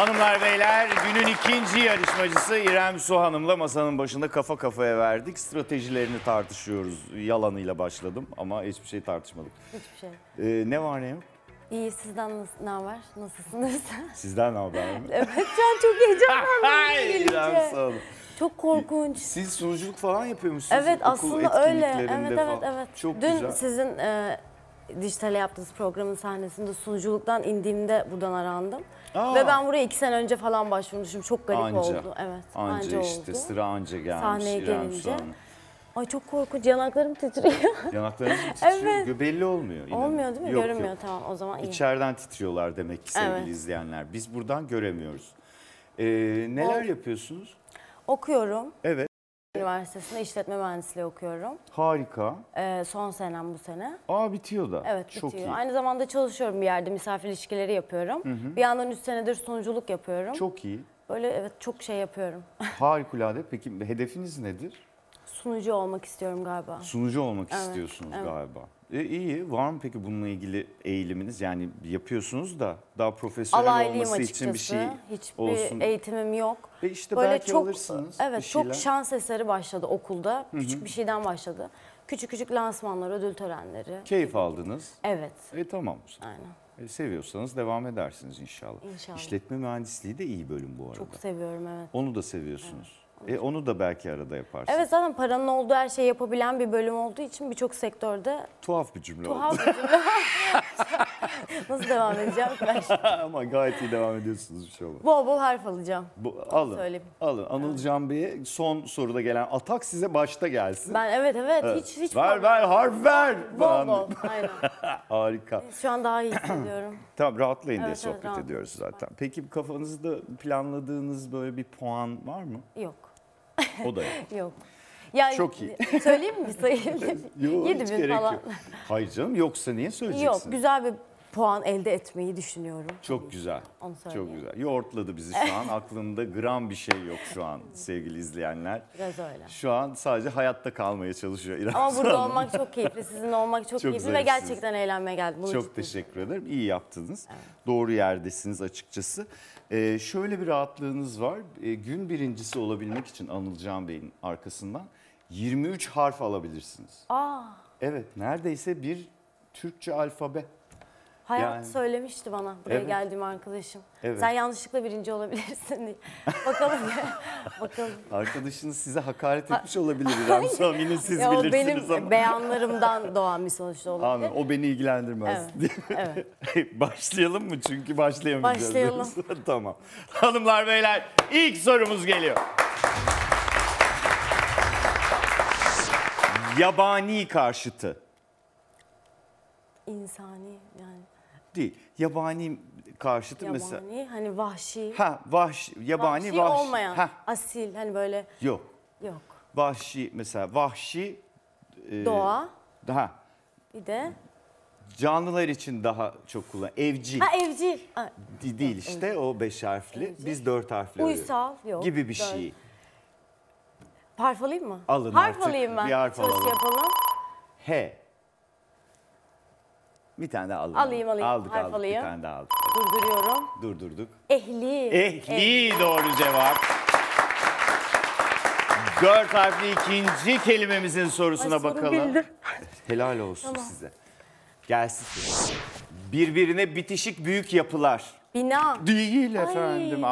Hanımlar beyler, günün ikinci yarışmacısı İrem Su Hanım'la masanın başında kafa kafaya verdik. Stratejilerini tartışıyoruz. Yalanıyla başladım ama hiçbir şey tartışmadık. Hiçbir şey. Ne var ne yok? İyi, sizden ne haber? Nasılsınız? Sizden ne haber mi? Evet, ben çok heyecanlandım. İrem Su Hanım. Çok korkunç. Siz sunuculuk falan yapıyormuşsunuz. Evet, aslında öyle. Evet. Çok dün güzel. Sizin dijitale yaptığınız programın sahnesinde sunuculuktan indiğimde buradan arandım. Ve ben buraya 2 sene önce falan başvurmuşum. Çok garip oldu. Evet, anca işte oldu. Sıra anca gelmiş. Sahneye gelince. Ay çok korkunç. Yanaklarım titriyor. Yanaklarım titriyor. Evet. Belli olmuyor. İnanın. Olmuyor değil mi? Yok, görünmüyor. Yok. Tamam, o zaman iyi. İçeriden titriyorlar demek ki sevgili izleyenler. Biz buradan göremiyoruz. Neler yapıyorsunuz? Okuyorum. Evet. Üniversitesinde işletme mühendisliği okuyorum. Harika. Son senem bu sene. Bitiyor da. Evet, bitiyor. Çok iyi. Aynı zamanda çalışıyorum bir yerde, misafir ilişkileri yapıyorum. Hı hı. Bir yandan 3 senedir sunuculuk yapıyorum. Çok iyi. Böyle evet, çok şey yapıyorum. Harikulade. Peki hedefiniz nedir? Sunucu olmak istiyorum galiba. Sunucu olmak istiyorsunuz galiba. İyi. Var mı peki bununla ilgili eğiliminiz? Yani yapıyorsunuz da daha profesyonel olması açıkçası için bir şey olsun. Hiçbir eğitimim yok. Ve işte böyle belki çok, alırsınız. Evet, çok şans eseri başladı okulda. Hı-hı. Küçük bir şeyden başladı. Küçük küçük lansmanlar, ödül törenleri. Keyif aldınız. Evet. Tamam. Aynen. Seviyorsanız devam edersiniz inşallah. İnşallah. İşletme mühendisliği de iyi bölüm bu arada. Çok seviyorum, evet. Onu da seviyorsunuz. Evet. Onu da belki arada yaparsın. Evet, zaten paranın olduğu her şeyi yapabilen bir bölüm olduğu için birçok sektörde... Tuhaf bir cümle oldu. Nasıl devam edeceğim ben şimdi? Ama gayet iyi devam ediyorsunuz, bir şey olmaz. Bol bol harf alacağım. Alın. Anıl Can Bey'e son soruda gelen atak size başta gelsin. Ben evet. Hiç ver harf ver. Bol bol. Aynen. Harika. Şu an daha iyi hissediyorum. Tamam, rahatlayın diye sohbet ediyoruz zaten. Peki kafanızda planladığınız böyle bir puan var mı? Yok. O da yok. Yok. Yani çok iyi. Söyleyeyim mi sayayım? Yok, 7.000 falan. Yok. Hayır canım, yoksa niye söyleyeceksin? Yok, güzel bir puan elde etmeyi düşünüyorum. Çok güzel. Onu söyleyeyim. Çok güzel. Yoğurtladı bizi şu an. Aklımda gram bir şey yok şu an sevgili izleyenler. Biraz öyle. Şu an sadece hayatta kalmaya çalışıyor İrem Su Hanım. Ama burada olmak çok keyifli. Sizinle olmak çok keyifli ve gerçekten eğlenmeye geldim. Bunu çok teşekkür ederim. İyi yaptınız. Evet. Doğru yerdesiniz açıkçası. Şöyle bir rahatlığınız var. Gün birincisi olabilmek için Anıl Can Bey'in arkasından 23 harf alabilirsiniz. Evet, neredeyse bir Türkçe alfabe. Hayat söylemişti bana buraya geldiğim arkadaşım. Evet. Sen yanlışlıkla birinci olabilirsin diye. Bakalım. Bakalım. Arkadaşınız size hakaret etmiş olabilir. Yine siz bilirsiniz o benim ama. Beyanlarımdan doğan bir sonuçta olabilir. Anladım. O beni ilgilendirmez. Evet. Evet. Başlayalım mı? Çünkü başlayamayacağız. Başlayalım. Tamam. Hanımlar beyler, ilk sorumuz geliyor. Yabani karşıtı. İnsani yani. Değil. Yabani karşıtı mesela. Yabani hani vahşi. Yabani vahşi. Olmayan. Asil hani böyle. Yok. Vahşi mesela vahşi. Doğa. Bir de. Canlılar için daha çok kullan. Evcil. Evcil. Değil işte evcil. O 5 harfli. Evcil. Biz 4 harfli oluyoruz. Uysal yok. Gibi bir şey. Harf alayım mı? Alın harf alayım ben. Bir harf alalım. Yapalım. Bir tane daha alalım. Alayım. Aldık. Bir tane daha aldık. Durduruyorum. Durdurduk. Ehli. Doğru cevap. 4 harfli ikinci kelimemizin sorusuna bakalım. Helal olsun size. Gelsin. Birbirine bitişik büyük yapılar. Bina. Değil efendim.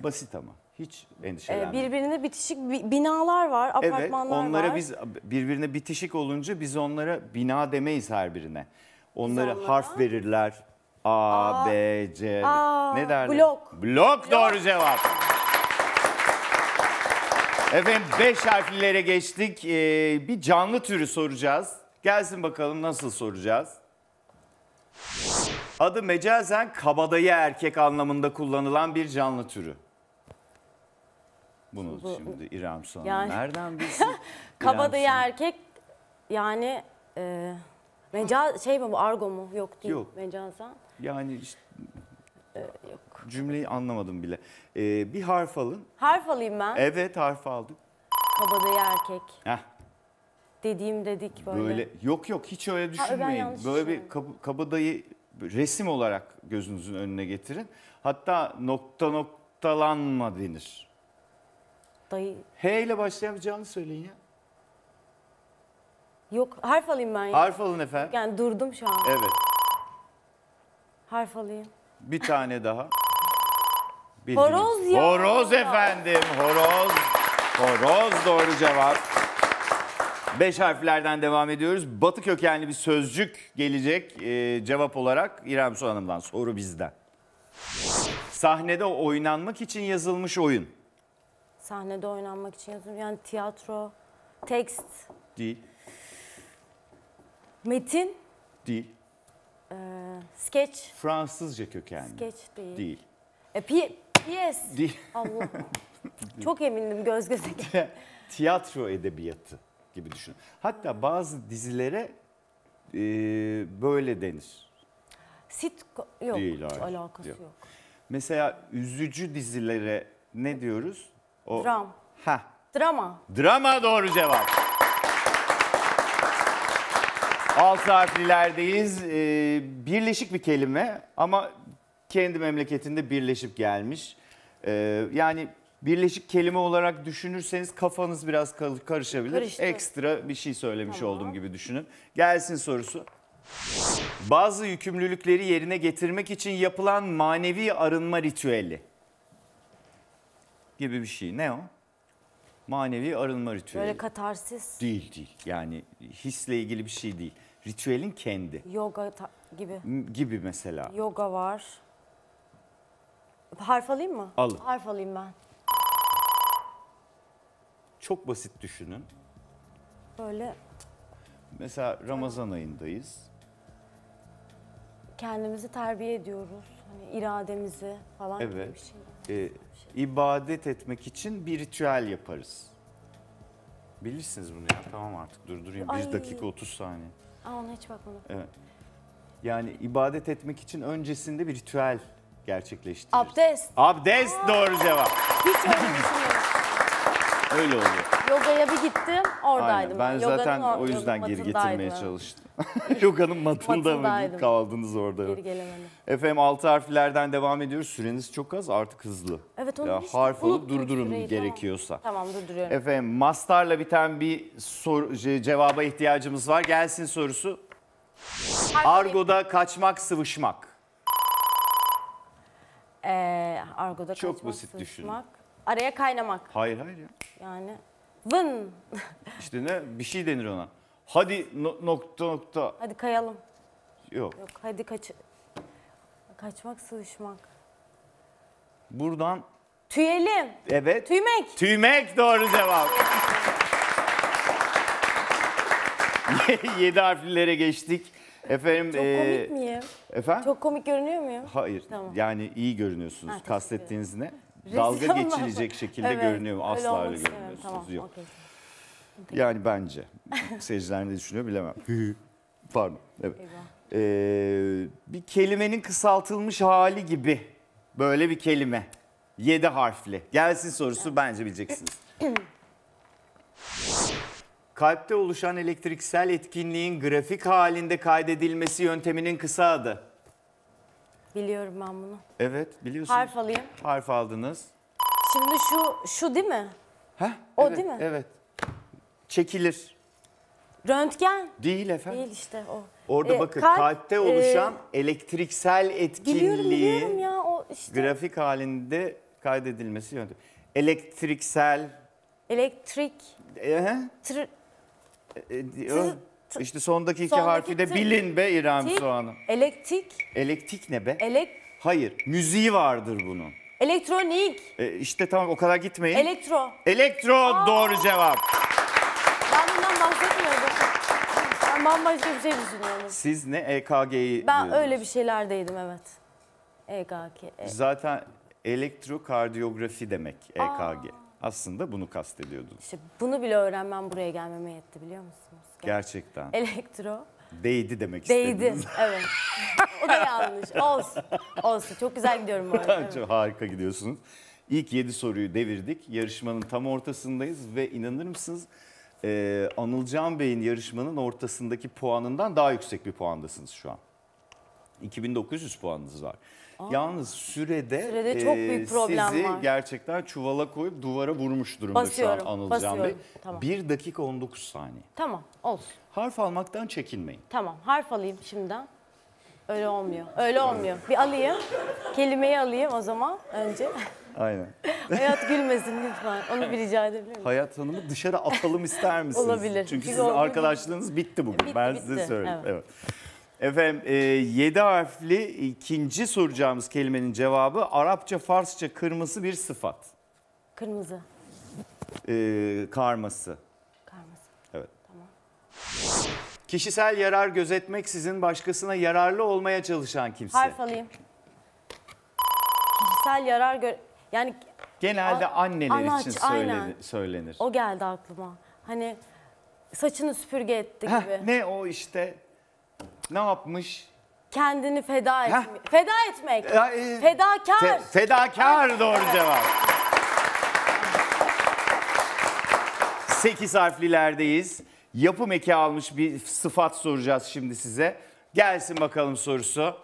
Basit ama. Hiç endişelenme. Birbirine bitişik binalar var, apartmanlar onlara var. Biz birbirine bitişik olunca biz onlara bina demeyiz her birine. Onlara harf verirler. A, B, C. Ne derler? Blok doğru cevap. Efendim 5 harflilere geçtik. Bir canlı türü soracağız. Gelsin bakalım nasıl soracağız. Adı mecazen kabadayı erkek anlamında kullanılan bir canlı türü. Bunu şimdi İrem Su Hanım nereden bilsin? Kabadayı erkek yani bu argo mu? Yok değil. Yok. Mecazen. Yani işte, yok. Cümleyi anlamadım bile. Bir harf alın. Harf alayım ben. Evet, harf aldık. Kabadayı erkek. Dediğim dedik böyle. Hiç öyle düşünmeyin. Böyle bir kabadayı resim olarak gözünüzün önüne getirin. Hatta nokta noktalanma denir. Dayı. H ile başlayan bir canlı söyleyin ya. Yok, harf alayım ben ya. Harf alın efendim. Yani durdum şu an. Evet. Harf alayım. Bir tane daha. Bildiniz. Horoz ya. Horoz efendim. Horoz. Horoz doğru cevap. 5 harflerden devam ediyoruz. Batı kökenli bir sözcük gelecek cevap olarak İrem Su Hanım'dan. Soru bizden. Sahnede oynanmak için yazılmış oyun. Sahnede oynanmak için yazılmış. Yani tiyatro, tekst. Değil. Metin. Değil. Skeç. Fransızca kökenli. Skeç değil. Değil. Piyes. Değil. Allah. Çok emindim göz göze. Tiyatro edebiyatı gibi düşünün. Hatta bazı dizilere böyle denir. Sitcom yok. Değil, hayır, alakası yok. Mesela üzücü dizilere ne diyoruz? O... Drama. Drama doğru cevap. 6 harflilerdeyiz. Birleşik bir kelime ama kendi memleketinde birleşip gelmiş. Yani birleşik kelime olarak düşünürseniz kafanız biraz karışabilir. Karıştı. Ekstra bir şey söylemiş oldum gibi düşünün. Gelsin sorusu. Bazı yükümlülükleri yerine getirmek için yapılan manevi arınma ritüeli gibi bir şey. Ne o? Manevi arınma ritüeli. Böyle katarsis. Değil. Yani hisle ilgili bir şey değil. Ritüelin kendi. Yoga gibi. Gibi mesela. Yoga var. Harf alayım mı? Alın. Harf alayım ben. Çok basit düşünün. Böyle. Mesela Ramazan ayındayız. Kendimizi terbiye ediyoruz. Hani irademizi falan gibi bir şey. İbadet etmek için bir ritüel yaparız. Bilirsiniz bunu ya. Tamam artık durdurayım. 1 dakika 30 saniye. Ona hiç bakmadım. Evet. Yani ibadet etmek için öncesinde bir ritüel gerçekleştiririz. Abdest. Abdest doğru cevap. Hiç öyle düşünmüyorum. Öyle oluyor. Yoga'ya bir gittim, oradaydım. Aynen. Ben zaten o yüzden geri getirmeye çalıştım. Yoga'nın matında mı kaldınız orada? Geri gelemedim. Efendim 6 harflerden devam ediyoruz. Süreniz çok az, artık hızlı. Evet, onu hiç harf alıp durdurun süreyi, gerekiyorsa. Tamam, durduruyorum. Efendim mastarla biten bir cevaba ihtiyacımız var. Gelsin sorusu. Argo'da kaçmak, sıvışmak. Argo'da çok kaçmak, basit sıvışmak. Düşünün. Araya kaynamak. Hayır ya. Yani vın. İşte ne bir şey denir ona. Hadi nokta nokta. Hadi kayalım. Yok hadi kaçmak, sıvışmak. Buradan. Tüyelim. Evet. Tüymek. Tüymek doğru cevap. 7 harflilere geçtik. Efendim, çok komik miyim? Efendim? Çok komik görünüyor muyum? Hayır. Tamam. Yani iyi görünüyorsunuz. Kastettiğiniz ne? Dalga geçilecek şekilde görünüyor mu? Asla öyle görünmüyorsunuz. Tamam, yok. Okay. Yani bence. Seyirciler ne düşünüyor bilemem. Pardon. Evet. Bir kelimenin kısaltılmış hali gibi. Böyle bir kelime. 7 harfli. Gelsin sorusu, bence bileceksiniz. Kalpte oluşan elektriksel etkinliğin grafik halinde kaydedilmesi yönteminin kısa adı. Biliyorum ben bunu. Evet, biliyorsunuz. Harf alayım. Harf aldınız. Şimdi şu değil mi? O evet, değil mi? Evet. Çekilir. Röntgen. Değil efendim. Değil işte o. Orada bakın kalpte oluşan elektriksel etkinliği. Biliyorum ya o işte. Grafik halinde kaydedilmesi yöntemi. Elektriksel. Elektrik. İşte sondaki 2 harfi de bilin be İrem Su Hanım. Elektrik. Elektrik ne be? Hayır, müziği vardır bunun. Elektronik. İşte tamam, o kadar gitmeyin. Elektro. Elektro doğru cevap. Ben bundan bahsetmiyorum. Ben bambaşka bir şey düşünüyorum. Siz ne EKG'yi Ben diyordunuz. Öyle bir şeylerdeydim, evet. EKG. Zaten elektrokardiyografi demek EKG. Aslında bunu kastediyordunuz. İşte bunu bile öğrenmem buraya gelmeme yetti, biliyor musunuz? Gerçekten. Elektro. Değdi demek istediniz. Değdi, evet. O da yanlış. Olsun. Çok güzel gidiyorum bu arada. Çok harika gidiyorsunuz. İlk 7 soruyu devirdik. Yarışmanın tam ortasındayız ve inanır mısınız? Anıl Can Bey'in yarışmanın ortasındaki puanından daha yüksek bir puandasınız şu an. 2900 puanınız var. Aa. Yalnız sürede çok büyük problem sizi var. Gerçekten çuvala koyup duvara vurmuş durumda. Basıyorum, şu an Anıl Can Bey. Tamam. 1 dakika 19 saniye. Tamam, olsun. Harf almaktan çekinmeyin. Tamam, harf alayım şimdiden. Öyle olmuyor. Öyle olmuyor. Bir alayım. Kelimeyi alayım o zaman önce. Aynen. Hayat gülmesin lütfen. Onu bir rica edebilir miyim? Hayat Hanım'ı dışarı atalım ister misiniz? Olabilir. Çünkü sizin arkadaşlığınız bitti bugün. Bitti, ben size söyleyeyim. Evet. Efendim 7 harfli ikinci soracağımız kelimenin cevabı Arapça, Farsça kırmızı bir sıfat. Kırmızı. Karması. Karması. Evet. Tamam. Kişisel yarar gözetmeksizin başkasına yararlı olmaya çalışan kimse. Harf alayım. Kişisel yarar yani genelde anneler anaç, için söylenir. O geldi aklıma. Hani saçını süpürge etti gibi. Ne o işte? Ne yapmış? Kendini feda etmek. Feda etmek. Fedakar. Fedakar doğru cevap. 8 harflilerdeyiz. Yapım eki almış bir sıfat soracağız şimdi size. Gelsin bakalım sorusu.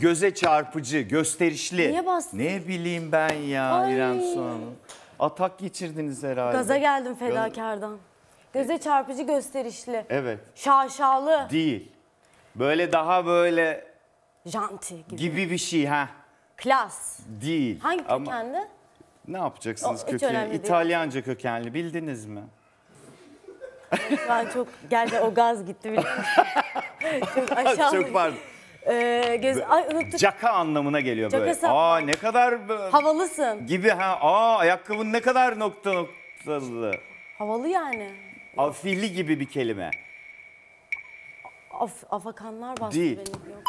Göze çarpıcı, gösterişli. Niye bastın? Ne bileyim ben ya. Ay. İrem Su Hanım. Atak geçirdiniz herhalde. Gaza geldim fedakardan. Göze çarpıcı, gösterişli. Evet. Şaşalı. Değil. Böyle daha böyle... Janti gibi bir şey. Ha. Klas. Değil. Hangi kökenli? Ama ne yapacaksınız kökenli? İtalyanca kökenli. Bildiniz mi? Ben çok... Gerçi o gaz gitti bile. Çok aşağı. Çok pardon. Caka anlamına geliyor böyle. Cakası. Aa ne kadar... Havalısın. Gibi ha. Aa ayakkabın ne kadar nokta noktalı. Havalı yani. Afili gibi bir kelime. Afakanlar bastı değil. Benim. Yok,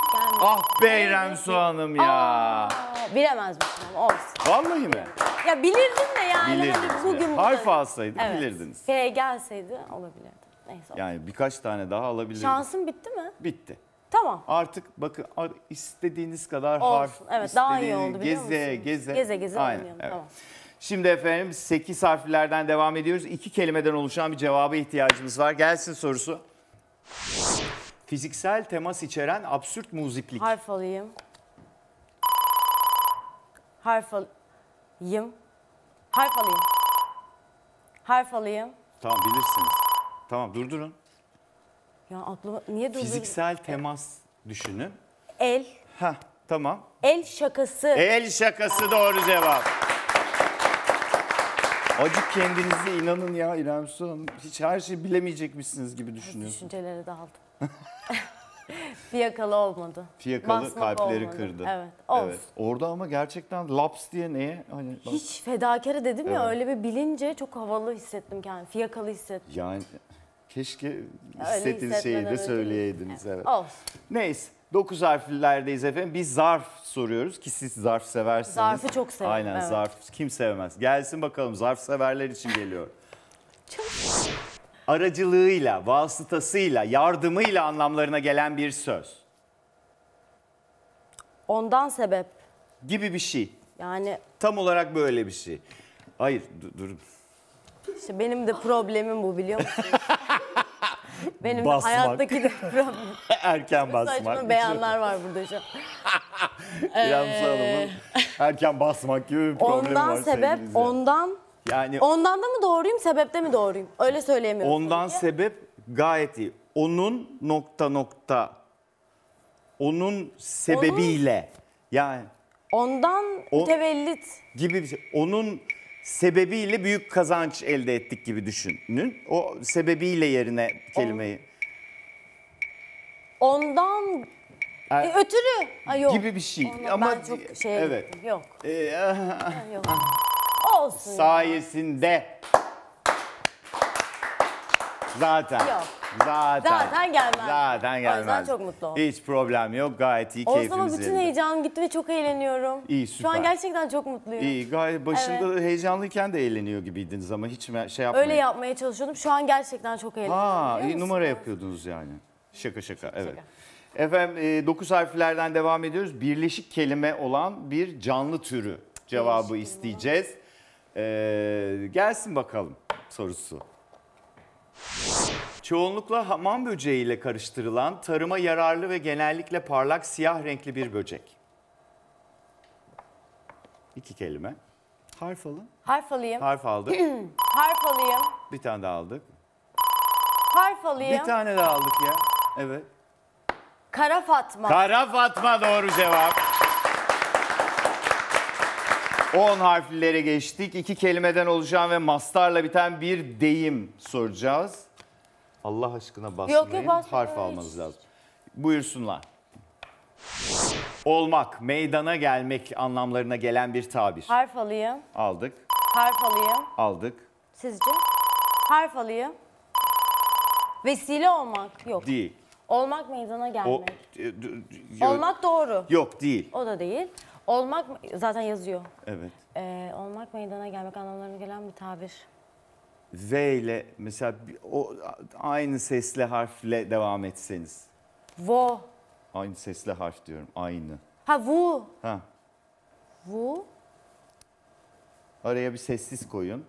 ah be İrem Su Hanım ya. Aa, bilemez misin? Olsun. Vallahi mi? Bilemez. Ya bilirdim de yani. Bilirdiniz hani bugün. Harf alsaydı evet. Bilirdiniz. F gelseydi olabilirdi. Neyse. Yani birkaç tane daha alabilirdim. Şansın bitti mi? Bitti. Tamam. Artık bakın istediğiniz kadar olsun. Harf. Evet daha iyi oldu biliyor musun? Geze geze aynen, evet. Tamam. Şimdi efendim 8 harflerden devam ediyoruz. 2 kelimeden oluşan bir cevaba ihtiyacımız var. Gelsin sorusu. Fiziksel temas içeren absürt muziplik. Harf alayım. Harf alayım. Tamam bilirsiniz. Tamam durdurun. Ya aklıma niye durdurun? Fiziksel temas düşünün. El. Heh tamam. El şakası. El şakası doğru cevap. Acık kendinize inanın ya İrem Su Hanım. Hiç her şeyi bilemeyecekmişsiniz gibi düşünüyorsunuz. Düşüncelere daldım. Fiyakalı olmadı. Fiyakalı basmak kalpleri olmadı. Kırdı. Evet, evet. Orada ama gerçekten laps diye neye? Hani, hiç fedakara dedim evet. Ya öyle bir bilince çok havalı hissettim kendimi. Fiyakalı hissettim. Yani keşke hissettiğiniz şeyi de söyleyeydiniz. Evet. Evet. Olsun. Neyse. 9 harflilerdeyiz efendim. Biz zarf soruyoruz ki siz zarf seversiniz. Zarfı çok severim. Aynen evet. Zarf kim sevmez. Gelsin bakalım zarf severler için geliyor. Çok. Aracılığıyla, vasıtasıyla, yardımıyla anlamlarına gelen bir söz. Ondan sebep. Gibi bir şey. Yani. Tam olarak böyle bir şey. Hayır dur. İşte benim de problemim bu biliyor musunuz? Benim basmak. Hayattaki de erken basmak. Saçma beyanlar var burada şu an. İrem Su Hanım'ın erken basmak gibi bir problemi var. Ondan sebep. Yani ondan da mı doğruyum, sebepte mi doğruyum? Öyle söyleyemiyorum. Ondan sebep gayet iyi. Onun ... Onun sebebiyle. Yani ondan mütevellit. Gibi bir şey. Onun sebebiyle büyük kazanç elde ettik gibi düşünün. O sebebiyle yerine kelimeyi. Ondan ötürü. Ay, yok. Gibi bir şey. Ondan ama ben çok şey evet. Yok. Yok. Olsun. Sayesinde. Ya. Zaten gelmez. Zaten gelmez. O yüzden çok mutlu oldum. Hiç problem yok. Gayet iyi keyfimiz yerinde. O zaman bütün heyecanım gitti ve çok eğleniyorum. İyi süper. Şu an gerçekten çok mutluyum. İyi gayet başında evet. Heyecanlıyken de eğleniyor gibiydiniz ama hiç şey yapmayın. Öyle yapmaya çalışıyordum. Şu an gerçekten çok eğleniyorum. İyi numara yapıyordunuz yani. Şaka. Evet. Efendim 9 harflerden devam ediyoruz. Birleşik kelime olan bir canlı türü cevabı isteyeceğiz. Gelsin bakalım sorusu. Çoğunlukla hamam böceğiyle karıştırılan tarıma yararlı ve genellikle parlak siyah renkli bir böcek. İki kelime. Harf alın. Harf alayım. Harf aldık. Harf alayım. Bir tane daha aldık. Harf alayım. Bir tane daha aldık ya. Evet. Kara Fatma. Kara Fatma doğru cevap. 10 harflilere geçtik. 2 kelimeden oluşan ve mastarla biten bir deyim soracağız. Allah aşkına basmayın. Harf almanız lazım. Buyursunlar. Olmak, meydana gelmek anlamlarına gelen bir tabir. Harf alayım. Aldık. Harf alayım. Aldık. Sizce? Harf alayım. Vesile olmak yok. Değil. Olmak meydana gelmek. Olmak doğru. Yok değil. O da değil. Olmak zaten yazıyor. Evet. Olmak meydana gelmek anlamlarına gelen bir tabir. V ile mesela o aynı sesli harfle devam etseniz. Vo. Aynı sesli harf diyorum. Aynı. Ha vu. Ha. Vu. Araya bir sessiz koyun.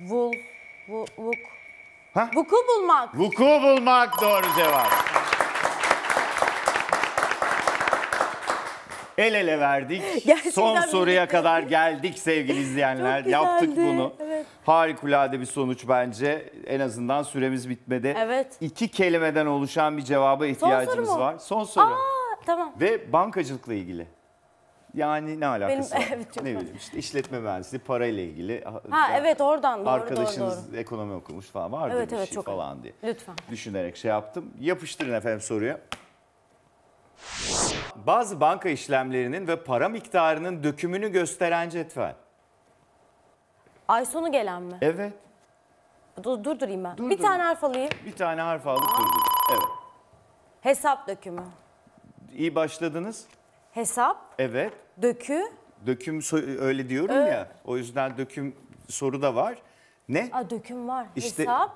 Vul. Vuk. Ha? Vuku bulmak. Vuku bulmak doğru cevap. El ele verdik. Gerçekten son soruya kadar geldik sevgili izleyenler. Yaptık bunu. Evet. Harikulade bir sonuç bence. En azından süremiz bitmedi. Evet. 2 kelimeden oluşan bir cevaba ihtiyacımız var. Son soru. Aa, tamam. Ve bankacılıkla ilgili. Yani ne alakası var? Evet, ne bileyim işte işletme mühendisliği, parayla ilgili. Ha evet oradan doğru. Arkadaşınız doğru. Ekonomi okumuş falan vardı evet, bir evet, şey falan iyi. Diye. Lütfen. Düşünerek şey yaptım. Yapıştırın efendim soruya. Bazı banka işlemlerinin ve para miktarının dökümünü gösteren cetvel. Ay sonu gelen mi? Evet. Durdurayım ben. Durdurayım. Bir tane harf alayım. Bir tane harf aldık durdurayım. Evet. Hesap dökümü. İyi başladınız. Hesap. Evet. Dökü. Döküm öyle diyorum ya. O yüzden döküm soru da var. Ne? Aa, döküm var. İşte, hesap.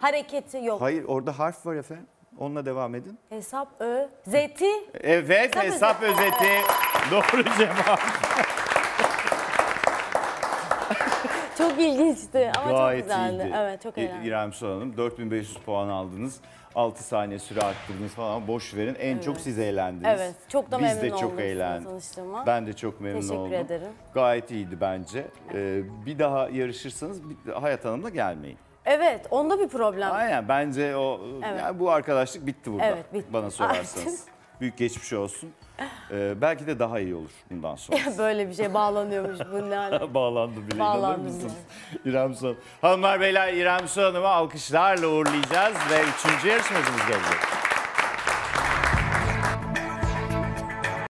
Hareketi yok. Hayır orada harf var efendim. Onunla devam edin. Hesap özeti. Evet hesap özeti. Evet. Doğru cevap. Çok ilginçti ama gayet çok güzeldi. İyiydi. Evet çok eğlenceli. İrem Su Hanım 4500 puan aldınız. 6 saniye süre arttırdınız falan boş verin. En evet. Çok siz eğlendiniz. Evet çok da memnun oldum. Biz de çok eğlendik. Ben de çok memnun oldum. Teşekkür ederim. Gayet iyiydi bence. Bir daha yarışırsanız Hayat Hanım'la gelmeyin. Evet, onda bir problem. Aynen, bence o evet. Yani bu arkadaşlık bitti burada. Evet, bitti. Bana sorarsanız. Büyük geçmiş olsun. Belki de daha iyi olur bundan sonra. Böyle bir şey bağlanıyormuş bunlar. Bağlandı bile. Bağlandı inanır mısınız? İrem Su Hanım. Hanımlar beyler İrem Su Hanım'ı alkışlarla uğurlayacağız ve 3. yarışmacımız gelecek.